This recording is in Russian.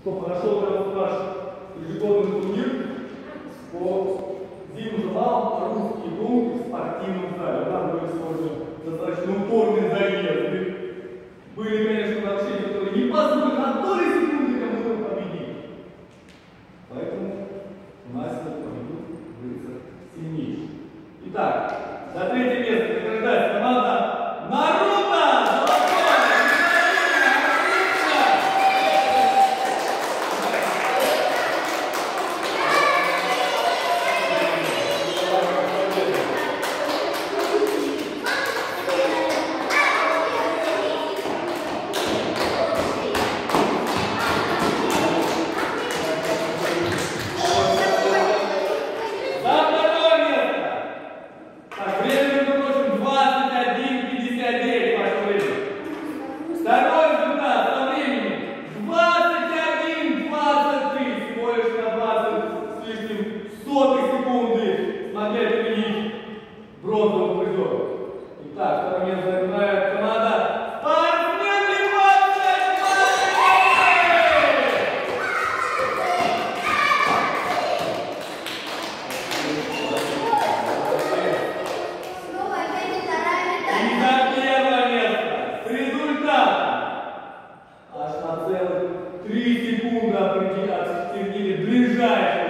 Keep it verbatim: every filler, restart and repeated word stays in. что подошел этот наш ежегодный турнир по зимним залам «Русский дом» в спортивном зале. Там были сегодня достаточно упорные заезды. Были, конечно, вообще, которые не пасывают на той секунды, кому мы победили. Поэтому у нас этот победил вырезал сильнейший. Итак, за третье место награждается команда «Наруто». Три секунды определили ближайшие.